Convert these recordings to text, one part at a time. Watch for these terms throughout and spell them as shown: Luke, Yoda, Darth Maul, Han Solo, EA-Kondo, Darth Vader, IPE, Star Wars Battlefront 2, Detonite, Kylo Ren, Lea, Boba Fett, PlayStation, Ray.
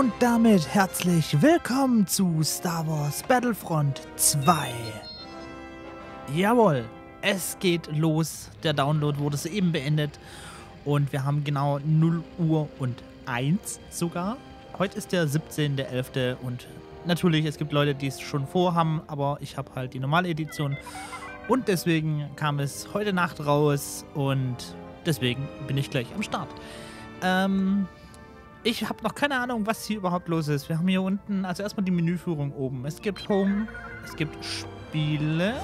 Und damit herzlich willkommen zu Star Wars Battlefront 2. Jawohl, es geht los. Der Download wurde soeben beendet. Und wir haben genau 0 Uhr und 1 sogar. Heute ist der 17.11. Und natürlich, es gibt Leute, die es schon vorhaben, aber ich habe halt die normale Edition. Und deswegen kam es heute Nacht raus und deswegen bin ich gleich am Start. Ich habe noch keine Ahnung, was hier überhaupt los ist. Wir haben hier unten, also erstmal die Menüführung oben. Es gibt Home, es gibt Spiele,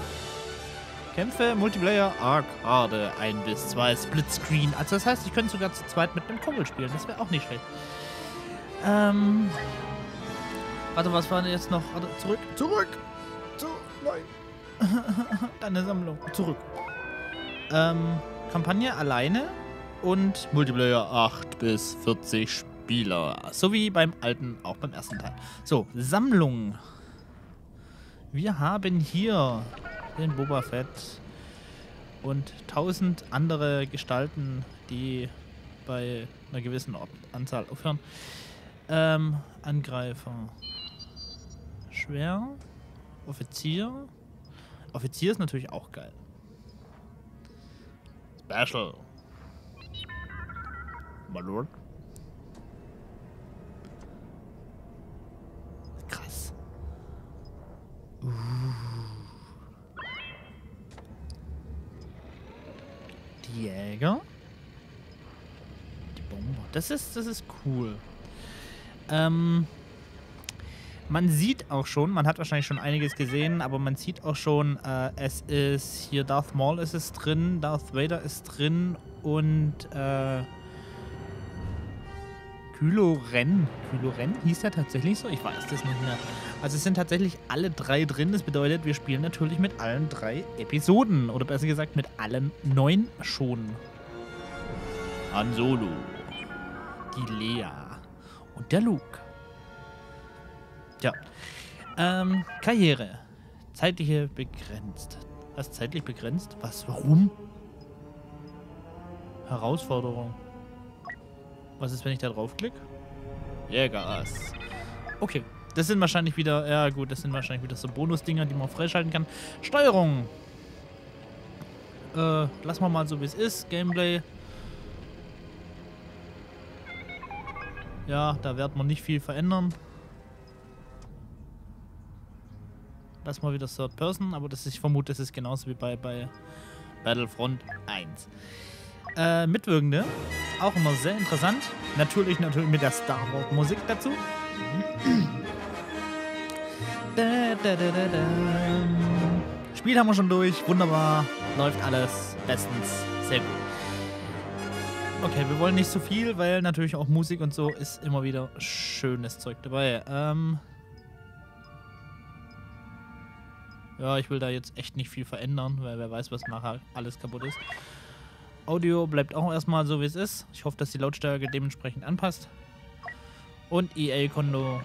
Kämpfe, Multiplayer, Arcade, 1 bis 2, Splitscreen. Also das heißt, ich könnte sogar zu zweit mit einem Kumpel spielen. Das wäre auch nicht schlecht. Warte, was war denn jetzt noch? Warte, zurück. Zurück! Nein! Deine Sammlung. Zurück. Kampagne alleine und Multiplayer 8 bis 40 Spieler. So wie beim alten, auch beim ersten Teil. So, Sammlung. Wir haben hier den Boba Fett und 1000 andere Gestalten, die bei einer gewissen Anzahl aufhören. Angreifer. Schwer. Offizier. Offizier ist natürlich auch geil. Special. My Lord. Krass. Die Jäger. Die Bomber. Das ist cool. Man sieht auch schon, man hat wahrscheinlich schon einiges gesehen, aber man sieht auch schon, es ist hier Darth Maul ist es drin, Darth Vader ist drin und Kylo Ren. Kylo Ren hieß der tatsächlich so? Ich weiß das nicht mehr. Also es sind tatsächlich alle drei drin. Das bedeutet, wir spielen natürlich mit allen drei Episoden. Oder besser gesagt, mit allen 9 schon. Han Solo. Die Lea. Und der Luke. Ja. Karriere. Zeitliche begrenzt. Was? Zeitlich begrenzt? Was? Warum? Herausforderung. Was ist, wenn ich da draufklicke? Jägerass. Okay. Das sind wahrscheinlich wieder, ja gut, das sind wahrscheinlich wieder so Bonus-Dinger, die man freischalten kann. Steuerung. Lassen wir mal so, wie es ist. Gameplay. Ja, da wird man nicht viel verändern. Lass mal wieder Third Person, aber das ist, ich vermute, das ist genauso wie bei Battlefront 1. Mitwirkende, auch immer sehr interessant. Natürlich mit der Star Wars Musik dazu. Spiel haben wir schon durch, wunderbar, läuft alles bestens, sehr gut. Okay, wir wollen nicht so viel, weil natürlich auch Musik und so ist immer wieder schönes Zeug dabei. Ja, ich will da jetzt echt nicht viel verändern, weil wer weiß, was nachher alles kaputt ist. Audio bleibt auch erstmal so, wie es ist. Ich hoffe, dass die Lautstärke dementsprechend anpasst. Und EA-Kondo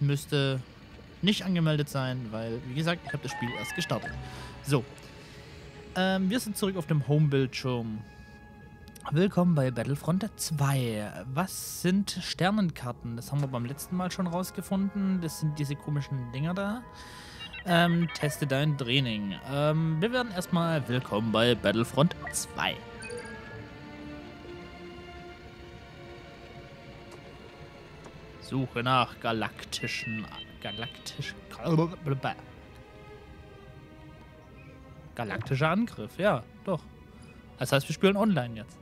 müsste nicht angemeldet sein, weil, wie gesagt, ich habe das Spiel erst gestartet. So. Wir sind zurück auf dem Home-Bildschirm. Willkommen bei Battlefront 2. Was sind Sternenkarten? Das haben wir beim letzten Mal schon rausgefunden. Das sind diese komischen Dinger da. Teste dein Training. Wir werden erstmal willkommen bei Battlefront 2. Suche nach galaktischer Angriff, ja, doch. Das heißt, wir spielen online jetzt.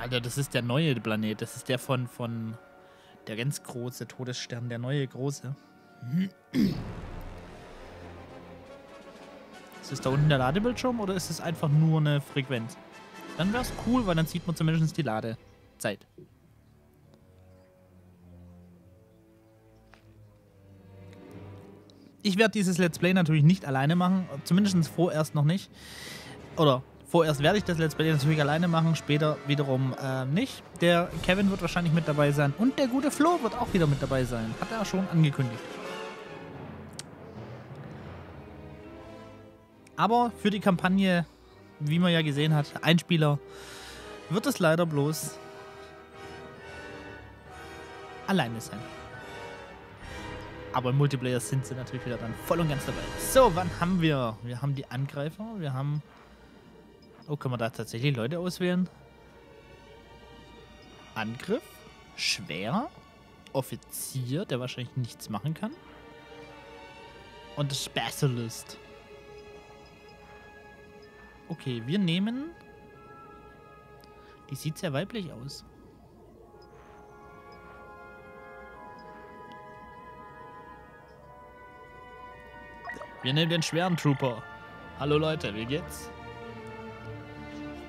Alter, das ist der neue Planet. Das ist der von der ganz große Todesstern, der neue große. Ist das da unten der Ladebildschirm oder ist es einfach nur eine Frequenz? Dann wäre es cool, weil dann sieht man zumindest die Ladezeit. Ich werde dieses Let's Play natürlich nicht alleine machen, zumindest vorerst noch nicht. Oder... Vorerst werde ich das Let's Play natürlich alleine machen, später wiederum nicht. Der Kevin wird wahrscheinlich mit dabei sein und der gute Flo wird auch wieder mit dabei sein. Hat er schon angekündigt. Aber für die Kampagne, wie man ja gesehen hat, ein Spieler, wird es leider bloß alleine sein. Aber im Multiplayer sind sie natürlich wieder dann voll und ganz dabei. So, wann haben wir? Wir haben die Angreifer, wir haben... Oh, können wir da tatsächlich Leute auswählen? Angriff, schwer, Offizier, der wahrscheinlich nichts machen kann. Und Specialist. Okay, wir nehmen... Die sieht sehr weiblich aus. Wir nehmen den schweren Trooper. Hallo Leute, wie geht's?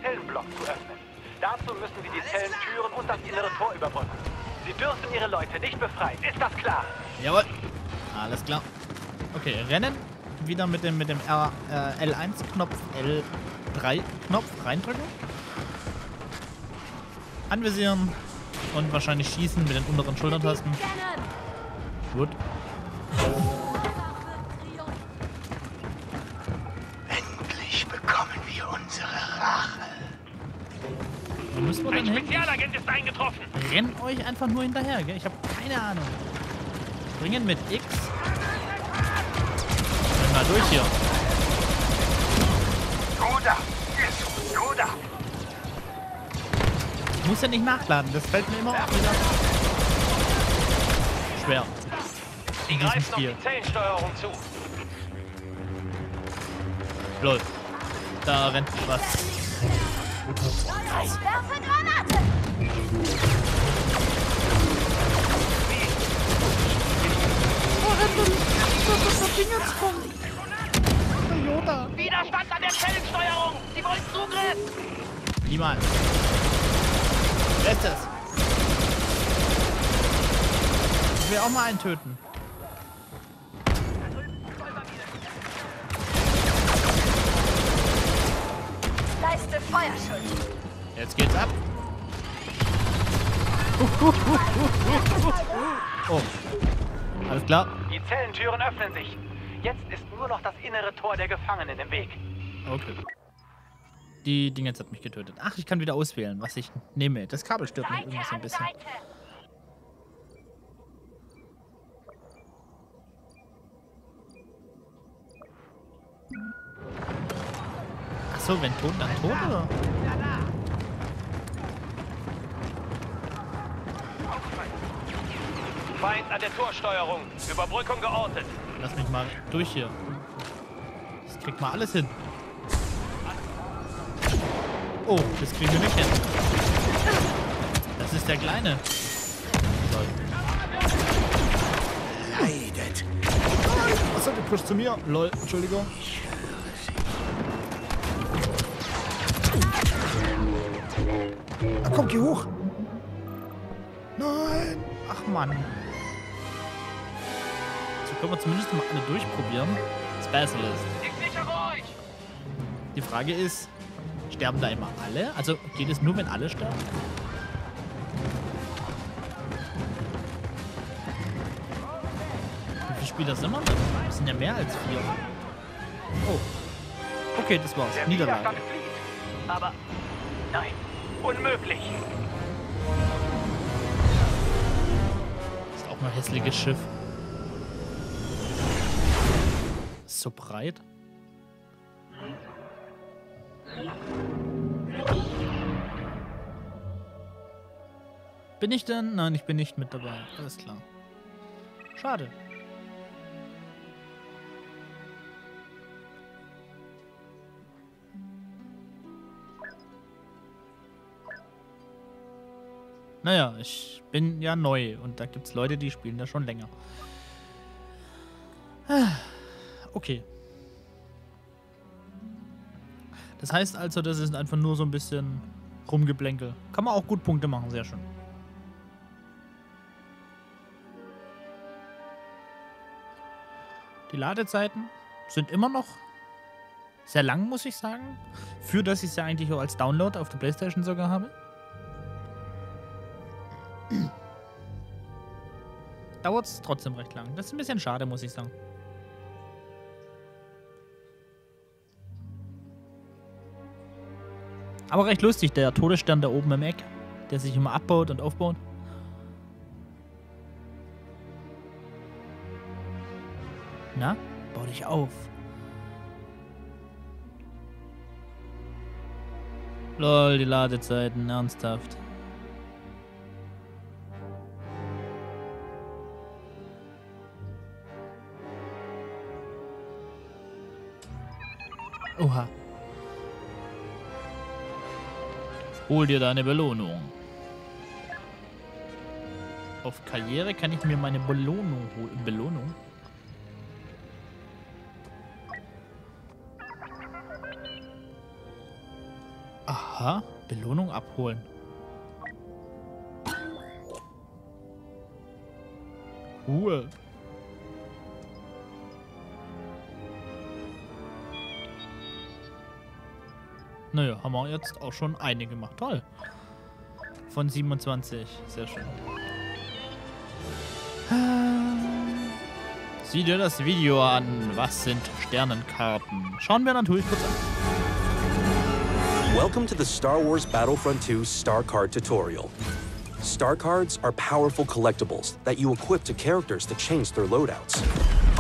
Zellenblock zu öffnen. Dazu müssen Sie die Zellentüren und das innere Tor überbrücken. Sie dürfen Ihre Leute nicht befreien. Ist das klar? Jawohl. Alles klar. Okay, rennen. Wieder mit dem L1-Knopf, L3-Knopf reindrücken. Anvisieren. Und wahrscheinlich schießen mit den unteren Schultertasten. Gut. Ein Spezialagent ist eingetroffen. Rennt euch einfach nur hinterher, gell? Ich habe keine Ahnung. Springen mit X. Renn mal durch hier. Yoda. Ich muss ja nicht nachladen, das fällt mir immer auf. Schwer. Sie greift noch die Zellensteuerung zu. Los. Da rennt was. Ich werfe Granate! Widerstand an der Zellensteuerung! Sie wollen Zugriff! Niemand! Wer ist das? Ich will auch mal einen töten. Leiste Feuerschutz! Jetzt geht's ab. Oh. Alles klar. Die Zellentüren öffnen sich. Jetzt ist nur noch das innere Tor der Gefangenen im Weg. Okay. Die Dinge jetzt hat mich getötet. Ach, ich kann wieder auswählen, was ich nehme. Das Kabel stört mich irgendwie so ein bisschen. Ach so, wenn tot, dann tot, oder? Feind an der Torsteuerung. Überbrückung geortet. Lass mich mal durch hier. Das kriegt mal alles hin. Oh, das kriegen wir nicht hin. Das ist der Kleine. Lol. Leidet. Was hat gepusht zu mir? Lol, Entschuldigung. Ach, komm, geh hoch. Nein. Ach man. So können wir zumindest mal alle durchprobieren. Specialist. Die Frage ist, sterben da immer alle? Also geht es nur, wenn alle sterben? Wie viele Spieler sind wir denn? Das sind ja mehr als 4. Oh. Okay, das war's. Niederlage. Aber nein, unmöglich. Hässliches Schiff. So breit. Bin ich denn? Nein, ich bin nicht mit dabei. Alles klar. Schade. Naja, ich bin ja neu und da gibt es Leute, die spielen da schon länger. Okay. Das heißt also, das ist einfach nur so ein bisschen Rumgeplänkel. Kann man auch gut Punkte machen, sehr schön. Die Ladezeiten sind immer noch sehr lang, muss ich sagen. Für das ich es ja eigentlich auch als Download auf der PlayStation sogar habe. Dauert es trotzdem recht lang. Das ist ein bisschen schade, muss ich sagen. Aber recht lustig, der Todesstern da oben im Eck, der sich immer abbaut und aufbaut. Na, bau dich auf. Lol, die Ladezeiten, ernsthaft. Oha. Hol dir deine Belohnung. Auf Karriere kann ich mir meine Belohnung holen. Belohnung? Aha, Belohnung abholen. Cool. Naja, haben wir jetzt auch schon eine gemacht. Toll. Von 27. Sehr schön. Sieh dir das Video an. Was sind Sternenkarten? Schauen wir natürlich kurz an. Welcome to the Star Wars Battlefront 2 Star Card Tutorial. Star Cards are powerful collectibles that you equip to characters to change their loadouts.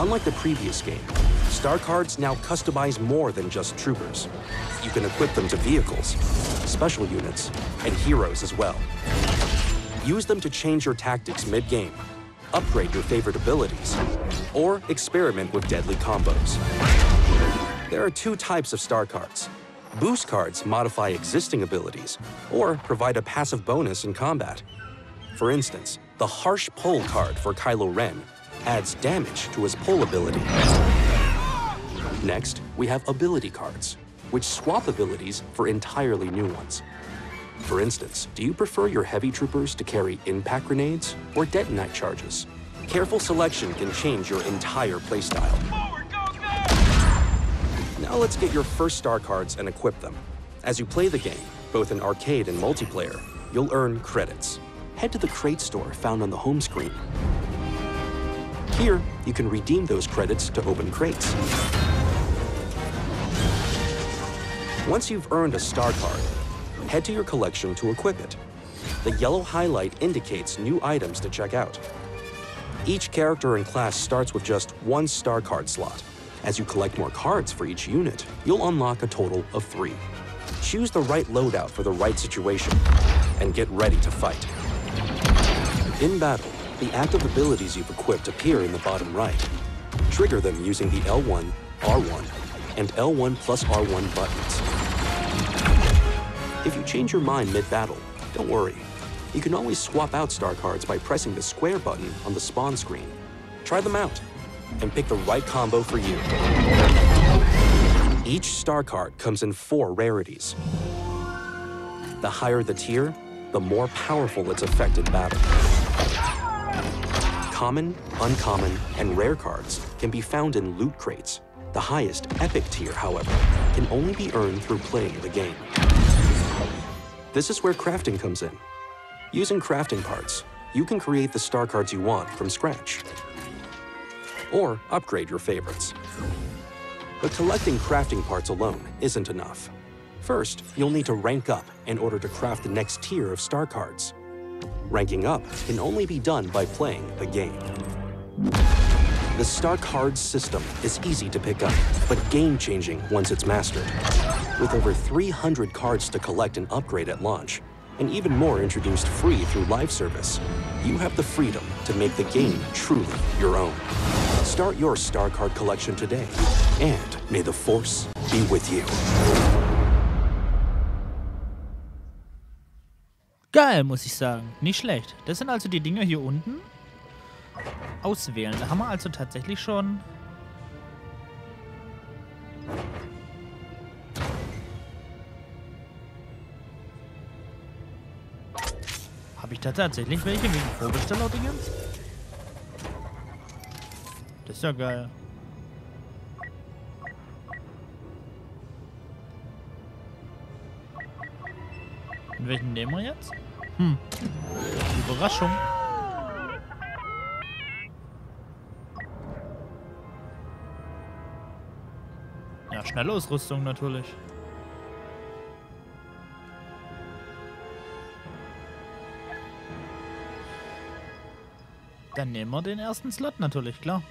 Unlike the previous game, Star Cards now customize more than just troopers. You can equip them to vehicles, special units, and heroes as well. Use them to change your tactics mid-game, upgrade your favorite abilities, or experiment with deadly combos. There are two types of Star Cards. Boost cards modify existing abilities or provide a passive bonus in combat. For instance, the Harsh Pull card for Kylo Ren adds damage to his pull ability. Next, we have ability cards, which swap abilities for entirely new ones. For instance, do you prefer your heavy troopers to carry impact grenades or detonite charges? Careful selection can change your entire playstyle. Now let's get your first Star Cards and equip them. As you play the game, both in arcade and multiplayer, you'll earn credits. Head to the crate store found on the home screen. Here, you can redeem those credits to open crates. Once you've earned a Star Card, head to your collection to equip it. The yellow highlight indicates new items to check out. Each character and class starts with just one Star Card slot. As you collect more cards for each unit, you'll unlock a total of 3. Choose the right loadout for the right situation, and get ready to fight. In battle, the active abilities you've equipped appear in the bottom right. Trigger them using the L1, R1, and L1 plus R1 buttons. If you change your mind mid-battle, don't worry. You can always swap out Star Cards by pressing the square button on the spawn screen. Try them out, and pick the right combo for you. Each Star Card comes in 4 rarities. The higher the tier, the more powerful its effect in battle. Common, uncommon, and rare cards can be found in loot crates. The highest epic tier, however, can only be earned through playing the game. This is where crafting comes in. Using crafting cards, you can create the Star Cards you want from scratch, or upgrade your favorites. But collecting crafting parts alone isn't enough. First, you'll need to rank up in order to craft the next tier of Star Cards. Ranking up can only be done by playing the game. The Star Card system is easy to pick up, but game-changing once it's mastered. With over 300 cards to collect and upgrade at launch, and even more introduced free through live service, you have the freedom to make the game truly your own. Start your Star Card collection today, and may the Force be with you. Geil, muss ich sagen. Nicht schlecht. Das sind also die Dinger hier unten. Auswählen. Da haben wir also tatsächlich schon welche wegen Vorbesteller-Dingens? Das ist ja geil. Und welchen nehmen wir jetzt? Hm. Überraschung. Ja, schnelle Ausrüstung natürlich. Dann nehmen wir den ersten Slot natürlich, klar.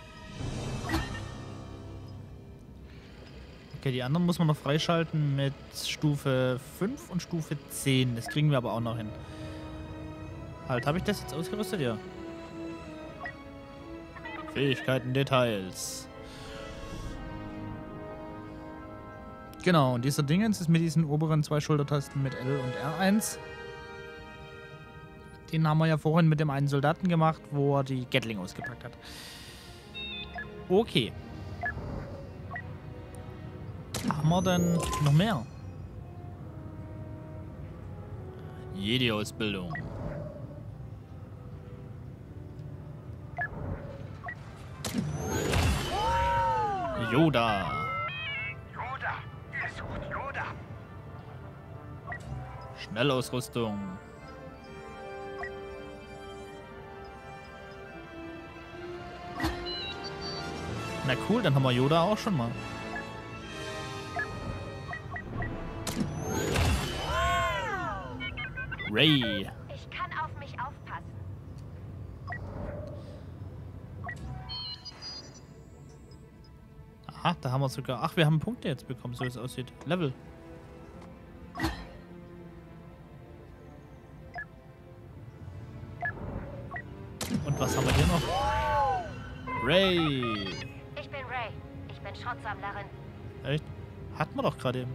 Okay, die anderen muss man noch freischalten mit Stufe 5 und Stufe 10. Das kriegen wir aber auch noch hin. Halt, habe ich das jetzt ausgerüstet? Ja. Fähigkeiten, Details. Genau, und dieser Dingens ist mit diesen oberen zwei Schultertasten mit L und R1. Den haben wir ja vorhin mit dem einen Soldaten gemacht, wo er die Gatling ausgepackt hat. Okay. Haben wir denn noch mehr? Jedi-Ausbildung. Yoda. Yoda, ihr sucht Yoda. Schnellausrüstung. Na cool, dann haben wir Yoda auch schon mal. Ray. Ich kann auf mich aufpassen. Aha, da haben wir sogar... Ach, wir haben Punkte jetzt bekommen, so wie es aussieht. Level. Und was haben wir hier noch? Ray. Ich bin Ray. Ich bin Schatzsammlerin. Echt? Hatten wir doch gerade eben.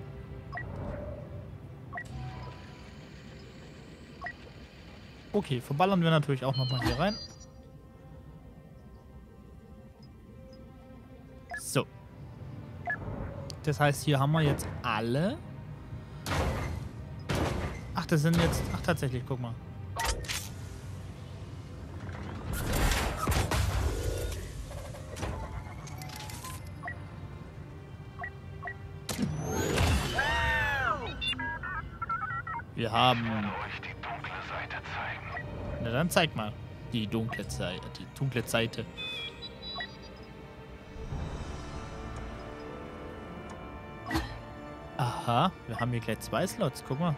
Okay, verballern wir natürlich auch nochmal hier rein. So. Das heißt, hier haben wir jetzt alle. Ach, das sind jetzt... Ach, tatsächlich, guck mal. Wir haben... Na dann zeig mal. Die dunkle Seite. Die dunkle Seite. Aha, wir haben hier gleich zwei Slots. Guck mal.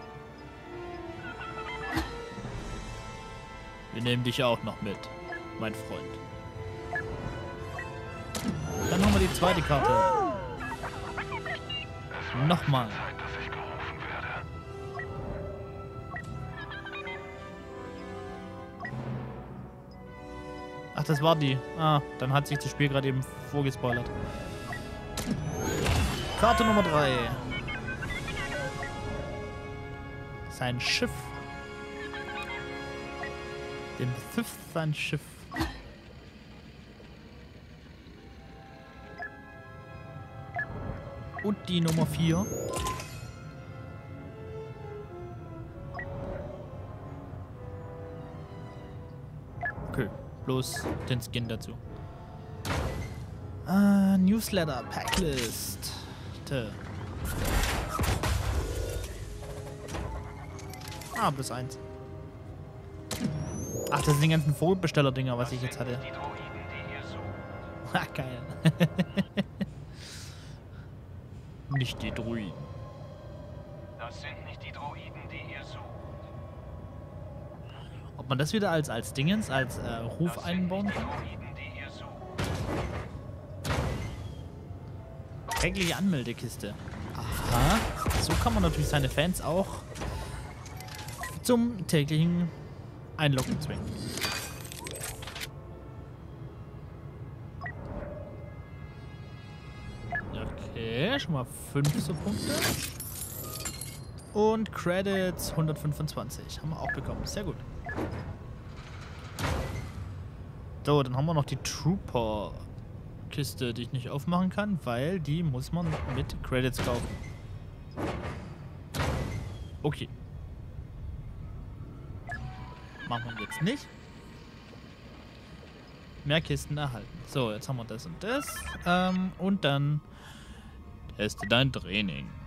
Wir nehmen dich auch noch mit, mein Freund. Dann haben wir die zweite Karte. Nochmal. Ach, das war die. Ah, dann hat sich das Spiel gerade eben vorgespoilert. Karte Nummer 3. Sein Schiff. Dem Fifth sein Schiff. Und die Nummer 4. Bloß den Skin dazu. Newsletter, Packlist. Ah, plus 1. Ach, das sind die ganzen Vogelbesteller-Dinger, was ich jetzt hatte. Ach, geil. Nicht die Droiden. Das sind nicht die Droiden, die ihr sucht. Ob man das wieder als Dingens, als Ruf einbauen kann? Tägliche Anmeldekiste. Aha. So kann man natürlich seine Fans auch zum täglichen Einloggen zwingen. Okay, schon mal 5 so Punkte. Und Credits 125. Haben wir auch bekommen. Sehr gut. So, dann haben wir noch die Trooper-Kiste, die ich nicht aufmachen kann, weil die muss man mit Credits kaufen. Okay. Machen wir jetzt nicht. Mehr Kisten erhalten. So, jetzt haben wir das und das. Und dann teste dein Training.